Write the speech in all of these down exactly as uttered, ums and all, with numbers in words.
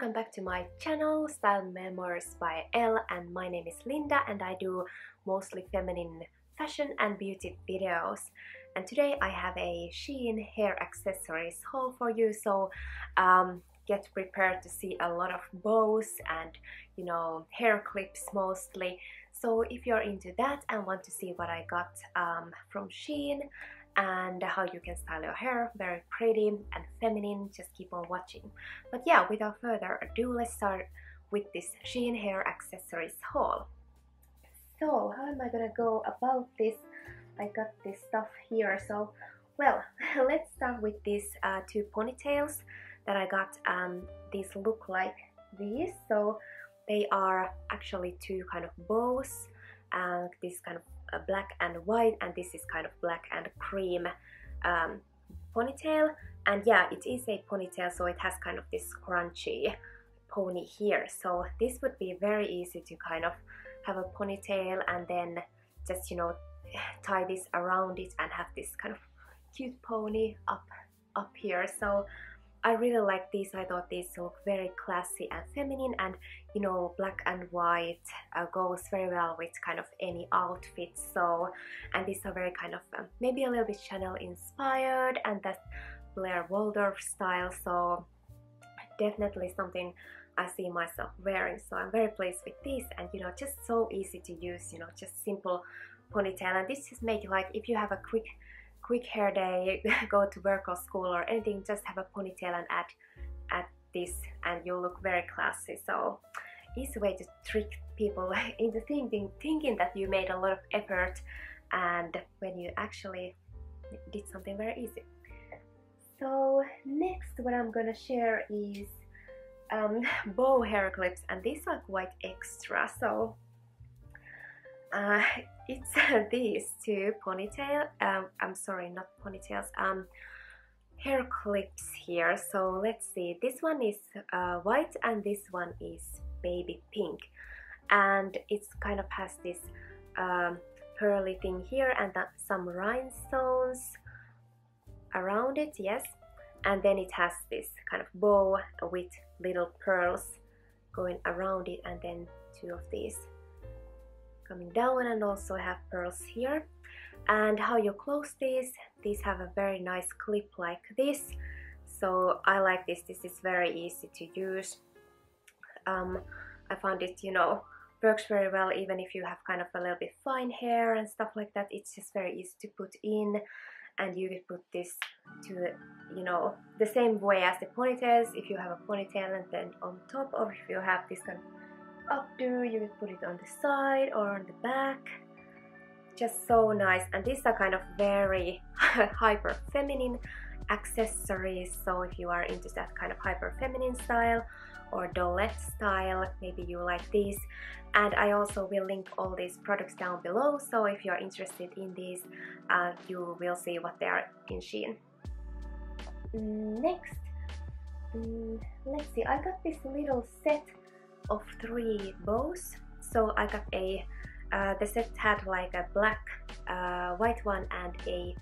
welcome back to my channel, Style Memoirs by Elle, and my name is Linda and I do mostly feminine fashion and beauty videos. And today I have a Shein hair accessories haul for you, so um, get prepared to see a lot of bows and, you know, hair clips mostly. So if you're into that and want to see what I got um, from Shein and how you can style your hair very pretty and feminine, just keep on watching. But yeah, without further ado, let's start with this Shein hair accessories haul. So how am I gonna go about this? I got this stuff here, so well, let's start with these uh, two ponytails that I got. Um, these look like these, so they are actually two kind of bows, and this kind of Uh, black and white, and this is kind of black and cream um, ponytail. And yeah, it is a ponytail, so it has kind of this scrunchy pony here, so this would be very easy to kind of have a ponytail and then just, you know, tie this around it and have this kind of cute pony up up here. So I really like these. I thought these look very classy and feminine, and, you know, black and white uh, goes very well with kind of any outfit. So, and these are very kind of um, maybe a little bit Chanel inspired, and that's Blair Waldorf style, so definitely something I see myself wearing. So I'm very pleased with these, and, you know, just so easy to use, you know, just simple ponytail. And this just make, like, if you have a quick quick hair day, go to work or school or anything, just have a ponytail and add add this and you'll look very classy. So easy way to trick people into thinking thinking that you made a lot of effort, and when you actually did something very easy. So next, what I'm gonna share is um, bow hair clips, and these are quite extra. So uh, it's uh, these two ponytail, um, I'm sorry, not ponytails, um, hair clips here. So let's see, this one is uh, white and this one is baby pink, and it's kind of has this um, pearly thing here and that, some rhinestones around it, yes, and then it has this kind of bow with little pearls going around it, and then two of these coming down, and also have pearls here. And how you close these, these have a very nice clip like this, so I like this. This is very easy to use. um, I found it, you know, works very well even if you have kind of a little bit fine hair and stuff like that. It's just very easy to put in, and you could put this to, you know, the same way as the ponytails, if you have a ponytail and then on top, or if you have this kind of updo, you would put it on the side or on the back. Just so nice. And these are kind of very hyper feminine accessories, so if you are into that kind of hyper feminine style or dollette style, maybe you like these. And I also will link all these products down below, so if you're interested in these, uh, you will see what they are in Shein. Next, um, let's see, I got this little set of three bows. So I got a uh, the set had like a black, uh, white one and a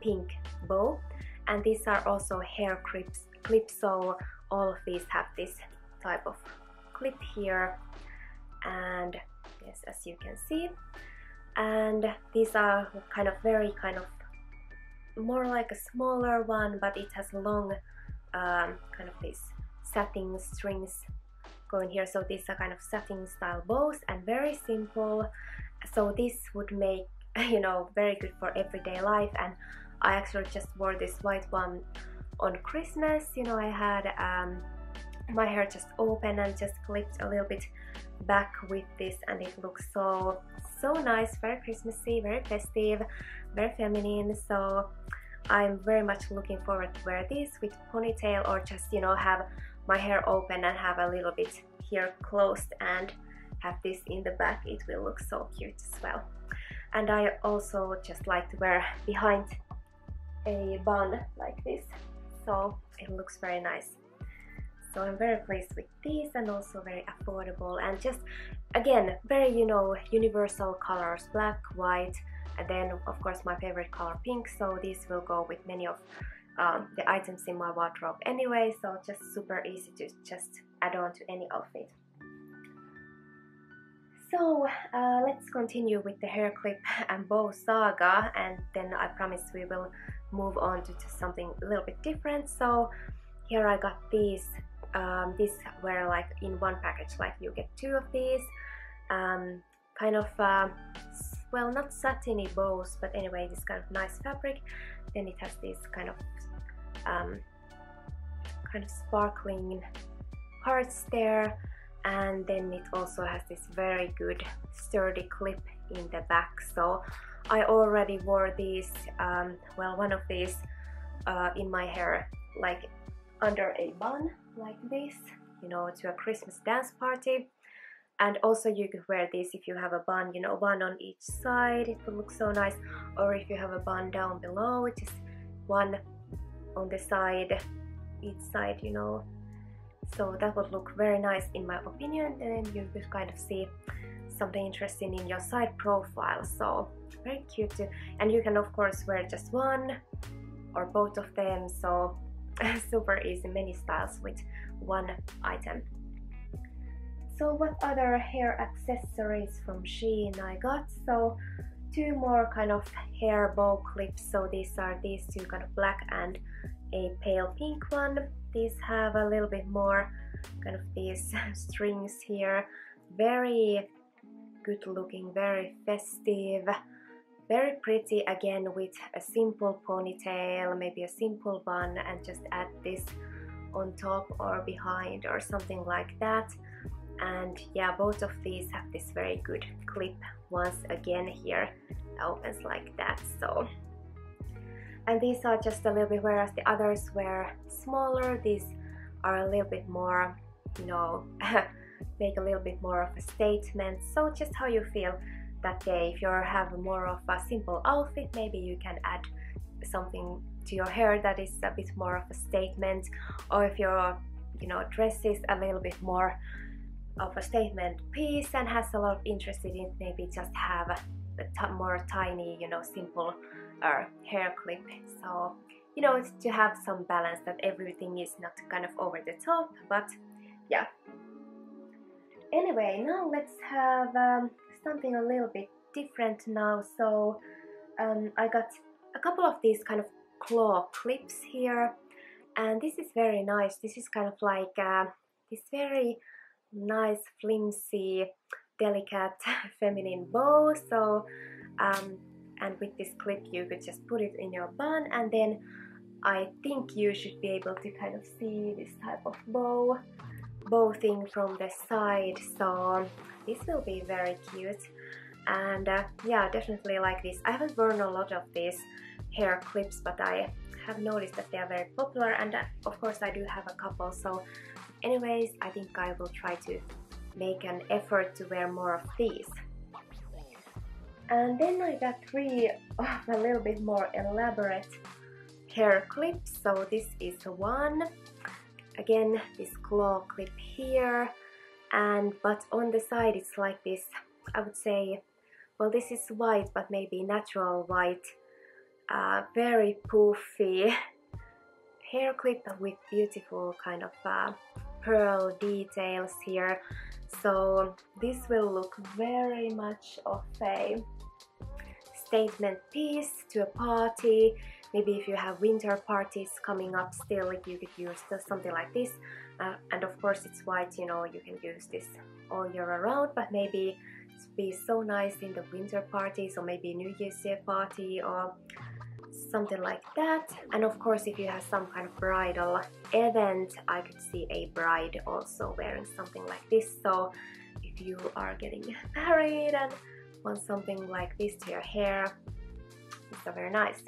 pink bow, and these are also hair clips clips so all of these have this type of clip here, and yes, as you can see. And these are kind of very kind of more like a smaller one, but it has long um, kind of these satin strings going here, so these are kind of satin style bows and very simple. So this would make, you know, very good for everyday life. And I actually just wore this white one on Christmas. You know, I had um, my hair just open and just clipped a little bit back with this, and it looks so so nice, very Christmassy, very festive, very feminine. So I'm very much looking forward to wear this with ponytail, or just, you know, have my hair open and have a little bit here closed and have this in the back. It will look so cute as well. And I also just like to wear behind a bun like this, so it looks very nice. So I'm very pleased with these, and also very affordable, and just again very, you know, universal colors, black, white, and then of course my favorite color, pink. So these will go with many of Um, the items in my wardrobe anyway, so just super easy to just add on to any outfit. So uh, let's continue with the hair clip and bow saga, and then I promise we will move on to, to something a little bit different. So here I got these. Um, these were like in one package, like you get two of these, um, kind of uh, well, not satiny bows, but anyway, this kind of nice fabric. Then it has this kind of um, kind of sparkling parts there, and then it also has this very good sturdy clip in the back. So I already wore these, um, well, one of these uh, in my hair, like under a bun like this, you know, to a Christmas dance party. And also you could wear this if you have a bun, you know, one on each side, it would look so nice. Or if you have a bun down below, just one on the side, each side, you know. So that would look very nice in my opinion, and you could kind of see something interesting in your side profile. So very cute too. And you can of course wear just one or both of them, so super easy, many styles with one item. So what other hair accessories from Shein I got? So two more kind of hair bow clips. So these are these two, kind of black and a pale pink one. These have a little bit more kind of these strings here. Very good looking, very festive, very pretty, again with a simple ponytail, maybe a simple bun, and just add this on top or behind or something like that. And yeah, both of these have this very good clip once again here, opens like that. So, and these are just a little bit, whereas the others were smaller, these are a little bit more, you know, make a little bit more of a statement. So just how you feel that day. If you have more of a simple outfit, maybe you can add something to your hair that is a bit more of a statement. Or if your, you know, dress is a little bit more of a statement piece and has a lot of interest in it, maybe just have a t more tiny, you know, simple uh, hair clip. So, you know, it's to have some balance, that everything is not kind of over the top, but yeah. Anyway, now let's have um, something a little bit different now. So um, I got a couple of these kind of claw clips here, and this is very nice. This is kind of like uh, this very nice, flimsy, delicate, feminine bow. So um, and with this clip you could just put it in your bun, and then I think you should be able to kind of see this type of bow bow thing from the side. So this will be very cute, and uh, yeah, definitely like this. I haven't worn a lot of these hair clips, but I have noticed that they are very popular, and uh, of course I do have a couple. So anyways, I think I will try to make an effort to wear more of these. And then I got three of a little bit more elaborate hair clips. So this is one, again this claw clip here, and but on the side it's like this, I would say, well, this is white, but maybe natural white, uh, very poofy hair clip with beautiful kind of uh, pearl details here. So this will look very much of a statement piece to a party. Maybe if you have winter parties coming up still, you could use something like this. Uh, and of course it's white, you know, you can use this all year around, but maybe it'd be so nice in the winter parties, or maybe New Year's Eve party or something like that. And of course if you have some kind of bridal event, I could see a bride also wearing something like this. So if you are getting married and want something like this to your hair, it's very nice.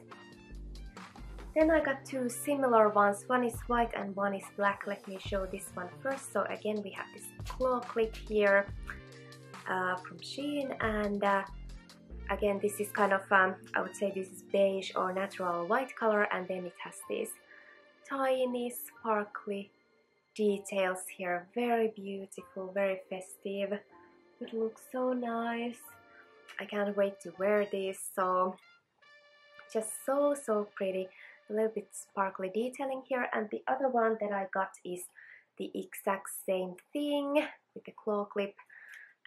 Then I got two similar ones, one is white and one is black. Let me show this one first. So again we have this claw clip here uh, from Shein, and uh, again this is kind of, um, I would say this is beige or natural white color, and then it has these tiny sparkly details here. Very beautiful, very festive, it looks so nice. I can't wait to wear this. So just so so pretty, a little bit sparkly detailing here. And the other one that I got is the exact same thing with the claw clip,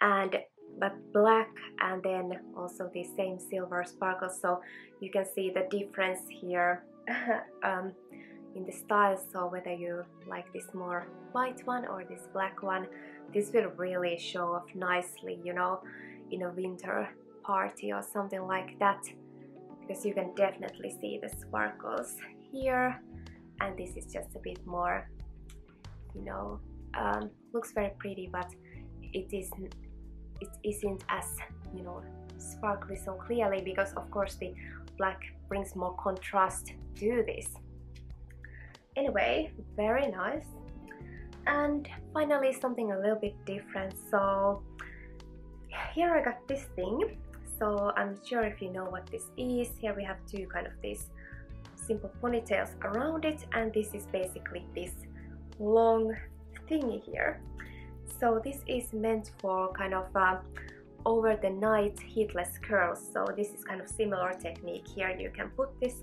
and but black, and then also the same silver sparkle, so you can see the difference here um, in the style. So whether you like this more white one or this black one, this will really show off nicely, you know, in a winter party or something like that, because you can definitely see the sparkles here. And this is just a bit more, you know, um, looks very pretty, but it isn't it isn't as, you know, sparkly so clearly, because of course the black brings more contrast to this. Anyway, very nice. And finally something a little bit different. So here I got this thing, so I'm sure if you know what this is. Here we have two kind of these simple ponytails around it, and this is basically this long thingy here. So this is meant for kind of uh, over the night heatless curls, so this is kind of similar technique here. You can put this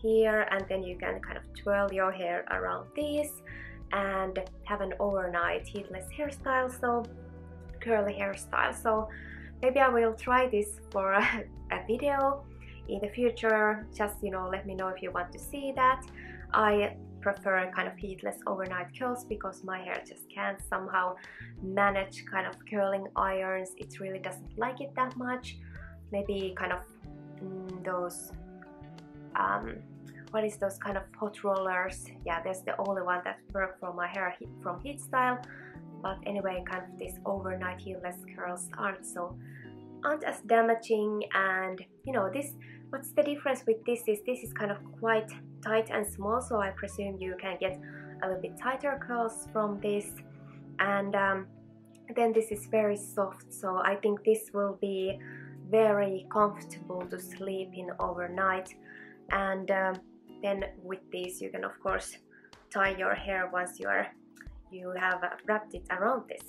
here and then you can kind of twirl your hair around this and have an overnight heatless hairstyle, so curly hairstyle. So maybe I will try this for a, a video in the future. Just, you know, let me know if you want to see that. I prefer kind of heatless overnight curls because my hair just can't somehow manage kind of curling irons. It really doesn't like it that much. Maybe kind of mm, those um what is those kind of hot rollers? Yeah, there's the only one that work for my hair from Heat Style. But anyway, kind of these overnight heatless curls aren't so aren't as damaging. And you know, this, what's the difference with this is this is kind of quite tight and small, so I presume you can get a little bit tighter curls from this. And um, then this is very soft, so I think this will be very comfortable to sleep in overnight. And um, then with this you can of course tie your hair once you are you have wrapped it around this.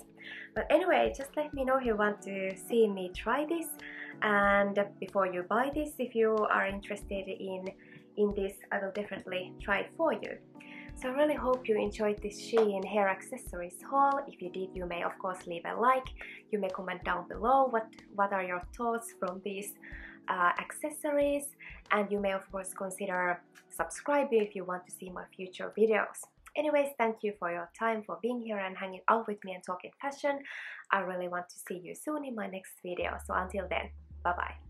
But anyway, just let me know if you want to see me try this, and before you buy this, if you are interested in in this, I will definitely try it for you. So I really hope you enjoyed this Shein hair accessories haul. If you did, you may of course leave a like. You may comment down below what what are your thoughts from these uh, accessories, and you may of course consider subscribing if you want to see my future videos. Anyways, thank you for your time, for being here and hanging out with me and talking fashion. I really want to see you soon in my next video. So until then, bye bye.